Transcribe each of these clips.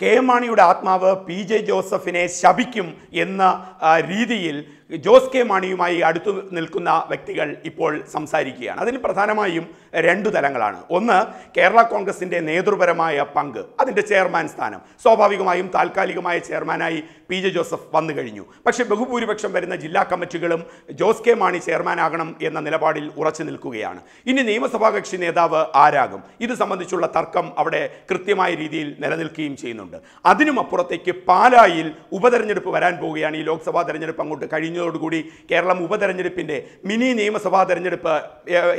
K.M. Maniയുടെ ആത്മാവ് P J ജോസഫിനെ ശപിക്കും എന്ന രീതിയിൽ ജോസ് കെ മാണിയുമായി അടുത്തു നിൽക്കുന്ന വ്യക്തികൾ ഇപ്പോൾ സംസാരിക്കുകയാണ്. അതിന് പ്രധാനമായും രണ്ടു തലങ്ങളാണ്. ഒന്ന്, കേരള കോൺഗ്രസിൻ്റെ നേതൃപരമായ പങ്ക്, അതിൻ്റെ ചെയർമാൻ സ്ഥാനം. സ്വാഭാവികമായും താൽക്കാലികമായ ചെയർമാനായി പി ജെ ജോസഫ് വന്നു കഴിഞ്ഞു. പക്ഷേ ബഹുഭൂരിപക്ഷം വരുന്ന ജില്ലാ കമ്മിറ്റികളും ജോസ് കെ മാണി ചെയർമാനാകണം എന്ന നിലപാടിൽ ഉറച്ചു നിൽക്കുകയാണ്. ഇനി നിയമസഭാ കക്ഷി നേതാവ് ആരാകും, ഇത് സംബന്ധിച്ചുള്ള തർക്കം അവിടെ കൃത്യമായ രീതിയിൽ നിലനിൽക്കുകയും ചെയ്യുന്നുണ്ട്. അതിനുമപ്പുറത്തേക്ക് പാലായിൽ ഉപതെരഞ്ഞെടുപ്പ് വരാൻ പോവുകയാണ്. ഈ ലോക്സഭാ തെരഞ്ഞെടുപ്പ് അങ്ങോട്ട് കഴിഞ്ഞു ോടുകൂടി കേരളം ഉപതെരഞ്ഞെടുപ്പിൻ്റെ മിനി നിയമസഭാ തെരഞ്ഞെടുപ്പ്,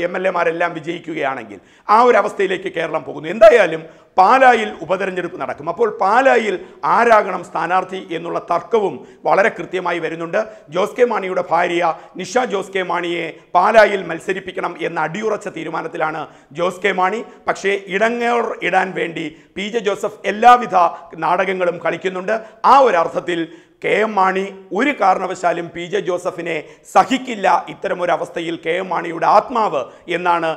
MLA മാരെല്ലാം വിജയിക്കുകയാണെങ്കിൽ ആ ഒരു അവസ്ഥയിലേക്ക് കേരളം പോകുന്നു. എന്തായാലും പാലായിൽ ഉപതെരഞ്ഞെടുപ്പ് നടക്കും. അപ്പോൾ പാലായിൽ ആരാകണം സ്ഥാനാർത്ഥി എന്നുള്ള തർക്കവും വളരെ കൃത്യമായി വരുന്നുണ്ട്. ജോസ് കെ മാണിയുടെ ഭാര്യ നിഷ ജോസ് കെ മാണിയെ പാലായിൽ മത്സരിപ്പിക്കണം എന്ന അടിയുറച്ച തീരുമാനത്തിലാണ് ജോസ് കെ മാണി. പക്ഷേ ഇടങ്ങേർ ഇടാൻ വേണ്ടി പി ജെ ജോസഫ് എല്ലാവിധ നാടകങ്ങളും കളിക്കുന്നുണ്ട്. ആ ഒരർത്ഥത്തിൽ K.M. Mani ഒരു കാരണവശാലും പി ജെ ജോസഫിനെ സഹിക്കില്ല. ഇത്തരമൊരവസ്ഥയിൽ K.M. Maniയുടെ ആത്മാവ് എന്നാണ്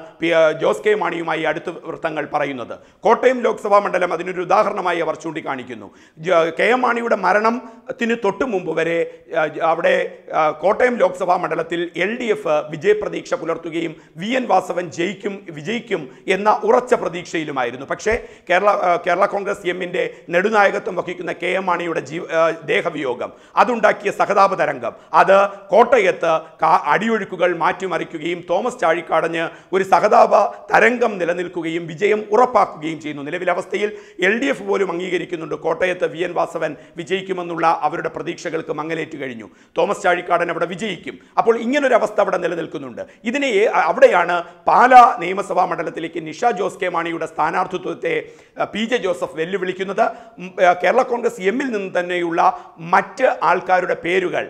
ജോസ് കെ മാണിയുമായി അടുത്ത വൃത്തങ്ങൾ പറയുന്നത്. കോട്ടയം ലോക്സഭാ മണ്ഡലം അതിനൊരു ഉദാഹരണമായി അവർ ചൂണ്ടിക്കാണിക്കുന്നു. K.M. Maniയുടെ മരണത്തിന് തൊട്ട് മുമ്പ് വരെ അവിടെ കോട്ടയം ലോക്സഭാ മണ്ഡലത്തിൽ LDF വിജയപ്രതീക്ഷ പുലർത്തുകയും VN Vaasavan വിജയിക്കും എന്ന ഉറച്ച പ്രതീക്ഷയിലുമായിരുന്നു. പക്ഷേ കേരള കോൺഗ്രസ് എമ്മിൻ്റെ നെടുനായകത്വം വഹിക്കുന്ന K.M. Maniയുടെ ദേഹവിയോഗം, അതുണ്ടാക്കിയ സഹതാപ തരംഗം, അത് കോട്ടയത്ത് അടിയൊഴുക്കുകൾ മാറ്റിമറിക്കുകയും തോമസ് ചാഴിക്കാടഞ്ഞ് ഒരു സഹതാപ തരംഗം നിലനിൽക്കുകയും വിജയം ഉറപ്പാക്കുകയും ചെയ്യുന്നു. നിലവിലെ അവസ്ഥയിൽ LDF പോലും അംഗീകരിക്കുന്നുണ്ട് കോട്ടയത്ത് VN Vaasavan വിജയിക്കുമെന്നുള്ള അവരുടെ പ്രതീക്ഷകൾക്ക് മങ്ങലേറ്റ് കഴിഞ്ഞു. തോമസ് ചാഴിക്കാടൻ അവിടെ വിജയിക്കും. അപ്പോൾ ഇങ്ങനൊരവസ്ഥ അവിടെ നിലനിൽക്കുന്നുണ്ട്. ഇതിനെ അവിടെയാണ് പാലാ നിയമസഭാ മണ്ഡലത്തിലേക്ക് നിഷ ജോസ് കെ മാണിയുടെ സ്ഥാനാർത്ഥിത്വത്തെ പി ജെ ജോസഫ് വെല്ലുവിളിക്കുന്നത്. കേരള കോൺഗ്രസ് എമ്മിൽ നിന്ന് തന്നെയുള്ള മറ്റ് ആൾക്കാരുടെ പേരുകൾ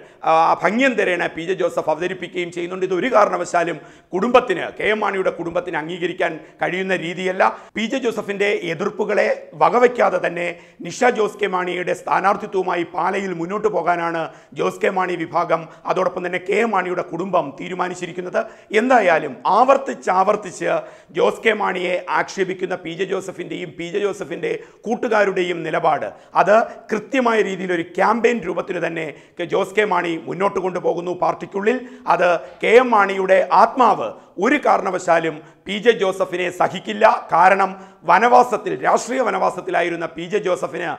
ഭംഗ്യന്തരേണ പി ജെ ജോസഫ് അവതരിപ്പിക്കുകയും ചെയ്യുന്നുണ്ട്. ഇത് ഒരു കാരണവശാലും കുടുംബത്തിന്, K.M. Maniയുടെ കുടുംബത്തിന് അംഗീകരിക്കാൻ കഴിയുന്ന രീതിയല്ല. പി ജെ ജോസഫിൻ്റെ എതിർപ്പുകളെ വകവയ്ക്കാതെ തന്നെ നിഷ ജോസ് കെ മാണിയുടെ സ്ഥാനാർത്ഥിത്വവുമായി പാലയിൽ മുന്നോട്ട് പോകാനാണ് ജോസ് കെ മാണി വിഭാഗം, അതോടൊപ്പം തന്നെ K.M. Maniയുടെ കുടുംബം തീരുമാനിച്ചിരിക്കുന്നത്. എന്തായാലും ആവർത്തിച്ച് ജോസ് കെ മാണിയെ ആക്ഷേപിക്കുന്ന പി ജെ ജോസഫിൻ്റെയും പി ജെ ജോസഫിൻ്റെ കൂട്ടുകാരുടെയും നിലപാട്, അത് കൃത്യമായ രീതിയിൽ ഒരു ക്യാമ്പയിൻ രൂപത്തിന് തന്നെ ജോസ് കെ മാണി മുന്നോട്ട് കൊണ്ടുപോകുന്നു പാർട്ടിക്കുള്ളിൽ. അത് K.M. Maniയുടെ ആത്മാവ് ഒരു കാരണവശാലും പി ജെ ജോസഫിനെ സഹിക്കില്ല. കാരണം രാഷ്ട്രീയ വനവാസത്തിലായിരുന്ന പി ജെ ജോസഫിന്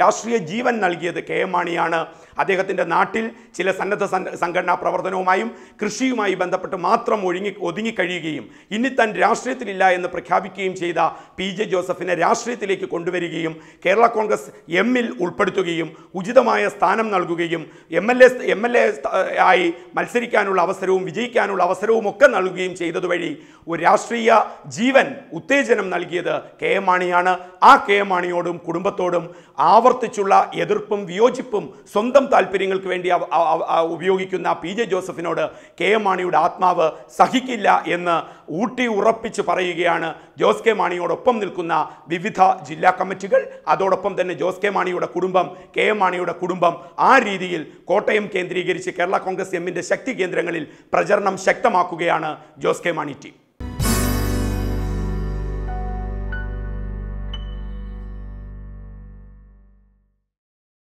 രാഷ്ട്രീയ ജീവൻ നൽകിയത് K.M. Maniയാണ്. അദ്ദേഹത്തിൻ്റെ നാട്ടിൽ ചില സന്നദ്ധ സംഘടനാ പ്രവർത്തനവുമായും കൃഷിയുമായി ബന്ധപ്പെട്ട് മാത്രം ഒതുങ്ങിക്കഴിയുകയും ഇനി താൻ രാഷ്ട്രീയത്തിലില്ല എന്ന് പ്രഖ്യാപിക്കുകയും ചെയ്ത പി ജെ ജോസഫിനെ രാഷ്ട്രീയത്തിലേക്ക് കൊണ്ടുവരികയും കേരള കോൺഗ്രസ് എമ്മിൽ ഉൾപ്പെടുത്തുകയും ഉചിതമായ സ്ഥാനം നൽകുകയും MLA ആയി മത്സരിക്കാനുള്ള അവസരവും വിജയിക്കാനുള്ള അവസരവും ഒക്കെ നൽകുകയും ചെയ്തതുവഴി ഒരു രാഷ്ട്രീയ ജീവൻ, ഉത്തേജനം നൽകിയത് K.M. Maniയാണ്. ആ K.M. Maniയോടും കുടുംബത്തോടും ആവർത്തിച്ചുള്ള എതിർപ്പും വിയോജിപ്പും സ്വന്തം താല്പര്യങ്ങൾക്ക് വേണ്ടി ഉപയോഗിക്കുന്ന പി ജെ ജോസഫിനോട് K.M. Maniയുടെ ആത്മാവ് സഹിക്കില്ല എന്ന് ഊട്ടി ഉറപ്പിച്ച് പറയുകയാണ് ജോസ് കെ മാണിയോടൊപ്പം നിൽക്കുന്ന വിവിധ ജില്ലാ കമ്മിറ്റികൾ, അതോടൊപ്പം തന്നെ ജോസ് കെ മാണിയുടെ കുടുംബം, K.M. Maniയുടെ കുടുംബം. ആ രീതിയിൽ കോട്ടയം കേന്ദ്രീകരിച്ച് കേരള കോൺഗ്രസ് എമ്മിൻ്റെ ശക്തി കേന്ദ്രങ്ങളിൽ പ്രചരണം ശക്തമാക്കുകയാണ് ജോസ് കെ മാണി ടീം.